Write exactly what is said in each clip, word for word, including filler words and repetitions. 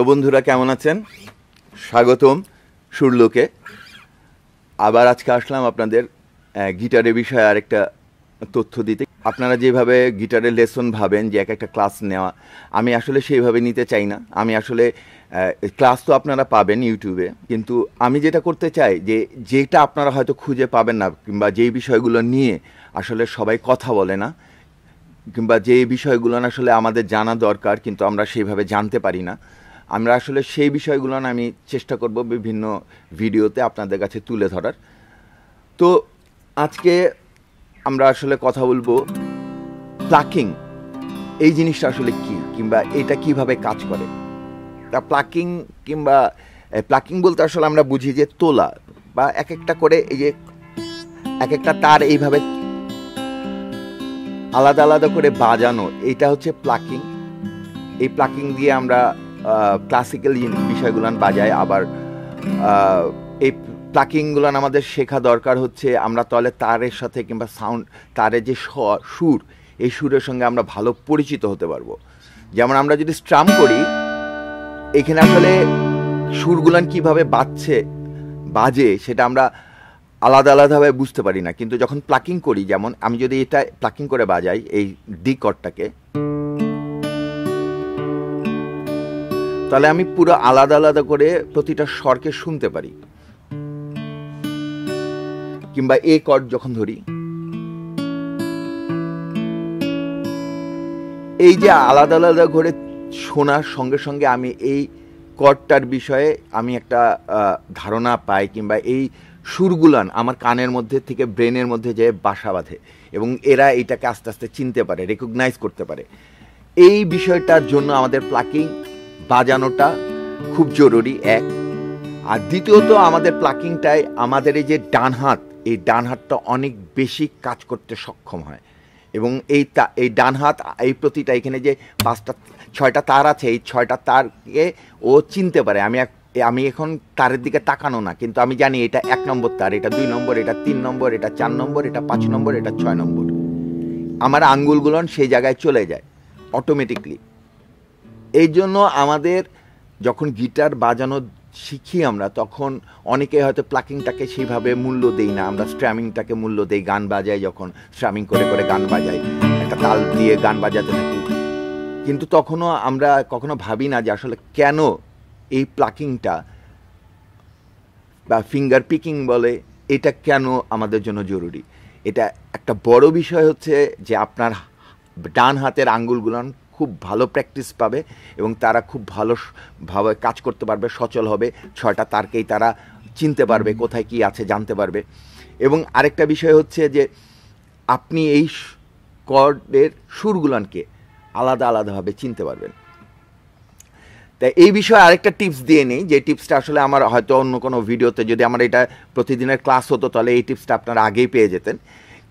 तो बंधुरा केमन आछेन स्वागतम सुरलोके आबार आजके आसलाम आपनादेर गिटारेर विषये आरेकटा तथ्य दिते। आपनारा जेभावे गिटारेर लेसन भाबेन जे एकटा क्लास नेওয়া आमी आसले सेइভাবে निते चाइ ना। आमी आसले क्लास तो आपनारा पाबेन यूट्यूबे, किन्तु आमी जेटा करते चाइ जे जेटा आपनारा हयतो खुंजे पाबेन ना किंबा जेई विषयगुलो निये आसले सबाई कथा बोले ना किंबा जे विषयगुलो आसले आमादेर जाना दरकार किन्तु आमरा सेइভাবে जानते पारि ना, आमरा आसले सेई विषयगुलो आमी चेष्टा करब विभिन्न भिडियोते आपनादेर काछे तुले धरार। तो आजके आमरा आसले कथा बोलबो प्लाकिंग এই জিনিসটা আসলে কি কিংবা এটা কিভাবে কাজ করে। তা প্লাকিং কিংবা প্লাকিং বলতে আসলে আমরা বুঝি যে তোলা বা এক একটা করে এই যে এক একটা তার এইভাবে আলাদা আলাদা করে বাজানো, এটা হচ্ছে প্লাকিং। এই প্লাকিং দিয়ে আমরা ক্লাসিক্যাল বিষয়গুলান বাজাই। আবার এই প্লাকিংগুলো আমাদের শেখা দরকার হচ্ছে আমরা তাহলে তারের সাথে কিংবা সাউন্ড তারের যে সুর এই সুরের সঙ্গে আমরা ভালো পরিচিত হতে পারবো। যেমন আমরা যদি স্ট্রাম করি এখানে আসলে সুরগুলান কিভাবে বাজছে বাজে সেটা আমরা আলাদা আলাদাভাবে বুঝতে পারি না, কিন্তু যখন প্লাকিং করি যেমন আমি যদি এটা প্লাকিং করে বাজাই এই ডি কর্ডটাকে তাহলে আমি পুরো আলাদা আলাদা করে প্রতিটা স্বরকে শুনতে পারি। কিংবা এ কর্ড যখন ধরি এই যে আলাদা আলাদা করে শোনার সঙ্গে সঙ্গে আমি এই কর্ডটার বিষয়ে আমি একটা ধারণা পাই কিংবা এই সুরগুলান আমার কানের মধ্যে থেকে ব্রেনের মধ্যে যে বাসা বাঁধে এবং এরা এটাকে আস্তে আস্তে চিনতে পারে, রেকগনাইজ করতে পারে। এই বিষয়টার জন্য আমাদের প্লাকিং বাজানোটা খুব জরুরি এক। আর দ্বিতীয়ত আমাদের প্লাকিংটায় আমাদের এই যে ডান হাত এই ডান হাতটা অনেক বেশি কাজ করতে সক্ষম হয় এবং এই এই ডান হাত এই প্রতিটা এখানে যে পাঁচটা ছয়টা তার আছে এই ছয়টা তারকে ও চিনতে পারে। আমি আমি এখন তারের দিকে তাকানো না কিন্তু আমি জানি এটা এক নম্বর তার, এটা দুই নম্বর, এটা তিন নম্বর, এটা চার নম্বর, এটা পাঁচ নম্বর, এটা ছয় নম্বর। আমার আঙ্গুলগুলো সেই জায়গায় চলে যায় অটোমেটিকলি। এই জন্য আমাদের যখন গিটার বাজানো শিখি আমরা তখন অনেকে হয়তো প্লাকিংটাকে সেইভাবে মূল্য দেই না, আমরা স্ট্রামিংটাকে মূল্য দেই। গান বাজাই যখন স্ট্রামিং করে করে গান বাজাই একটা তাল দিয়ে গান বাজাতে থাকি কিন্তু তখনও আমরা কখনো ভাবি না যে আসলে কেন এই প্লাকিংটা বা ফিঙ্গার পিকিং বলে এটা কেন আমাদের জন্য জরুরি। এটা একটা বড় বিষয় হচ্ছে যে আপনার ডান হাতের আঙ্গুলগুলো খুব ভালো প্র্যাকটিস পাবে এবং তারা খুব ভালোভাবে কাজ করতে পারবে, সচল হবে, ছয়টা তারকেই তারা চিনতে পারবে, কোথায় কি আছে জানতে পারবে। এবং আরেকটা বিষয় হচ্ছে যে আপনি এই কর্ডের সুরগুলানকে আলাদা আলাদাভাবে চিনতে পারবেন। তাই এই বিষয়ে আরেকটা টিপস দিয়ে নিই যে টিপসটা আসলে আমার হয়তো অন্য কোনো ভিডিওতে যদি আমার এটা প্রতিদিনের ক্লাস হতো তাহলে এই টিপসটা আপনারা আগেই পেয়ে যেতেন,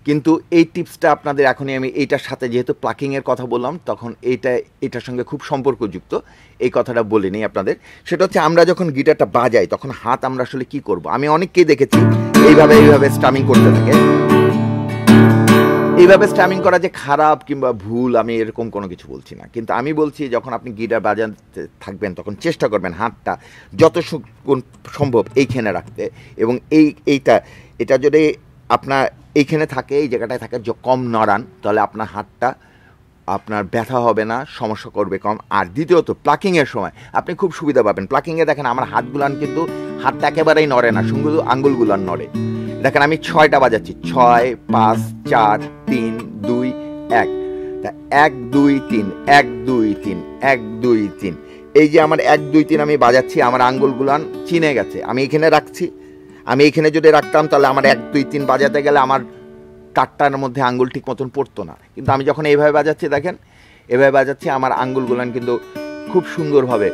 কিন্তু এই টিপসটা আপনাদের এখনই আমি এইটার সাথে যেহেতু প্লাকিংয়ের কথা বললাম তখন এইটা এটার সঙ্গে খুব সম্পর্কযুক্ত এই কথাটা বলে নিই আপনাদের। সেটা হচ্ছে আমরা যখন গিটারটা বাজাই তখন হাত আমরা আসলে কি করব। আমি অনেককেই দেখেছি এইভাবে এইভাবে স্ট্রামিং করতে থাকে। এইভাবে স্ট্রামিং করা যে খারাপ কিংবা ভুল আমি এরকম কোনো কিছু বলছি না, কিন্তু আমি বলছি যখন আপনি গিটার বাজাতে থাকবেন তখন চেষ্টা করবেন হাতটা যত সম্ভব এইখানে রাখতে এবং এই এইটা এটা যদি আপনার এইখানে থাকে এই জায়গাটায় থাকে যে কম নড়ান তাহলে আপনার হাতটা আপনার ব্যথা হবে না, সমস্যা করবে কম। আর দ্বিতীয়ত প্লাকিংয়ের সময় আপনি খুব সুবিধা পাবেন। প্লাকিংয়ে দেখেন আমার হাতগুলান কিন্তু হাতটা একেবারেই নড়ে না, শুধু আঙ্গুলগুলান নড়ে। দেখেন আমি ছয়টা বাজাচ্ছি ছয় পাঁচ চার তিন দুই এক, তা এক দুই তিন এক দুই তিন এক দুই তিন। এই যে আমার এক দুই তিন আমি বাজাচ্ছি আমার আঙ্গুলগুলান চিনে গেছে, আমি এখানে রাখছি। আমি এইখানে যদি রাখতাম তাহলে আমার এক দুই তিন বাজাতে গেলে আমার তারটার মধ্যে আঙ্গুল ঠিক মতন পড়তো না, কিন্তু আমি যখন এইভাবে বাজাচ্ছি দেখেন এভাবে বাজাচ্ছি আমার আঙ্গুলগুলান কিন্তু খুব সুন্দরভাবে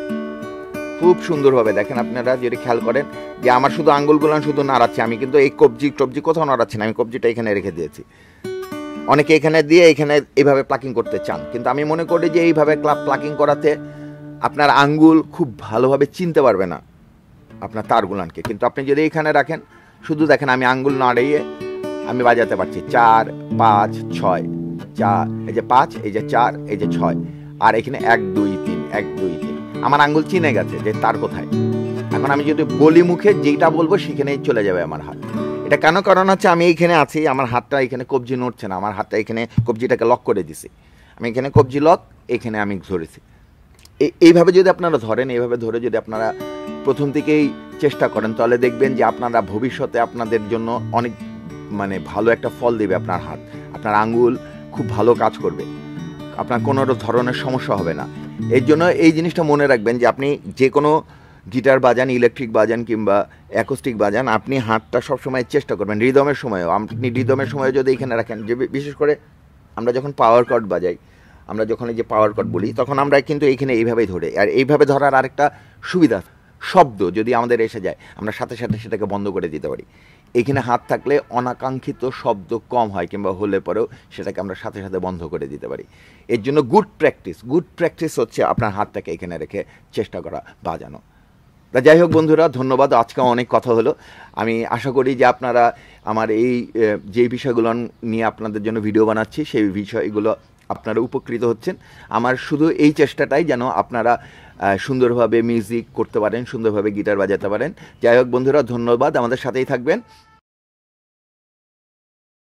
খুব সুন্দরভাবে দেখেন আপনারা যদি খেয়াল করেন যে আমার শুধু আঙ্গুলগুলান শুধু নাড়াচ্ছে, আমি কিন্তু এই কবজি টবজি কোথাও নাড়াচ্ছি না, আমি কবজিটা এখানে রেখে দিয়েছি। অনেকে এখানে দিয়ে এখানে এইভাবে প্লাকিং করতে চান কিন্তু আমি মনে করি যে এইভাবে ক্লাব প্লাকিং করাতে আপনার আঙ্গুল খুব ভালোভাবে চিনতে পারবে না আপনার তারগুলানকে, কিন্তু আপনি যদি এখানে রাখেন শুধু দেখেন আমি আঙ্গুল নাড়িয়ে আমি বাজাতে পারছি চার পাঁচ ছয় চার এই যে পাঁচ এই যে চার এই যে ছয় আর এখানে এক দুই তিন এক দুই তিন। আমার আঙ্গুল চিনে গেছে যে তার কোথায়। এখন আমি যদি বলি মুখে যেটা বলবো সেখানেই চলে যাবে আমার হাত। এটা কেন? কারণ হচ্ছে আমি এইখানে আছি, আমার হাতটা এখানে কবজি নড়ছে না, আমার হাতটা এখানে কবজিটাকে লক করে দিছি, আমি এখানে কবজি লক, এখানে আমি ধরেছি। এইভাবে যদি আপনারা ধরেন, এইভাবে ধরে যদি আপনারা প্রথম থেকেই চেষ্টা করেন তাহলে দেখবেন যে আপনারা ভবিষ্যতে আপনাদের জন্য অনেক মানে ভালো একটা ফল দেবে আপনার হাত, আপনার আঙ্গুল খুব ভালো কাজ করবে, আপনার কোনো ধরনের সমস্যা হবে না। এর জন্য এই জিনিসটা মনে রাখবেন যে আপনি যে কোনো গিটার বাজান, ইলেকট্রিক বাজান কিংবা অ্যাকোস্টিক বাজান, আপনি হাতটা সবসময় চেষ্টা করবেন। রিদমের সময়ও আপনি রিদমের সময় যদি এখানে রাখেন, যে বিশেষ করে আমরা যখন পাওয়ার কর্ড বাজাই, আমরা যখন এই যে পাওয়ার কর্ড বলি, তখন আমরা কিন্তু এইখানে এইভাবেই ধরে। আর এইভাবে ধরার আরেকটা সুবিধা, শব্দ যদি আমাদের এসে যায় আমরা সাথে সাথে সেটাকে বন্ধ করে দিতে পারি। এখানে হাত থাকলে অনাকাঙ্ক্ষিত শব্দ কম হয়, কিংবা হলে পরেও সেটাকে আমরা সাথে সাথে বন্ধ করে দিতে পারি। এর জন্য গুড প্র্যাকটিস, গুড প্র্যাকটিস হচ্ছে আপনার হাতটাকে এখানে রেখে চেষ্টা করা বাজানো। তা যাই হোক বন্ধুরা, ধন্যবাদ, আজকে অনেক কথা হলো। আমি আশা করি যে আপনারা আমার এই যে বিষয়গুলো নিয়ে আপনাদের জন্য ভিডিও বানাচ্ছি সেই বিষয়গুলো আপনারা উপকৃত হচ্ছেন। আমার শুধু এই চেষ্টাটাই যেন আপনারা সুন্দরভাবে মিউজিক করতে পারেন, সুন্দরভাবে গিটার বাজাতে পারেন। যাই হোক বন্ধুরা, ধন্যবাদ, আমাদের সাথেই থাকবেন।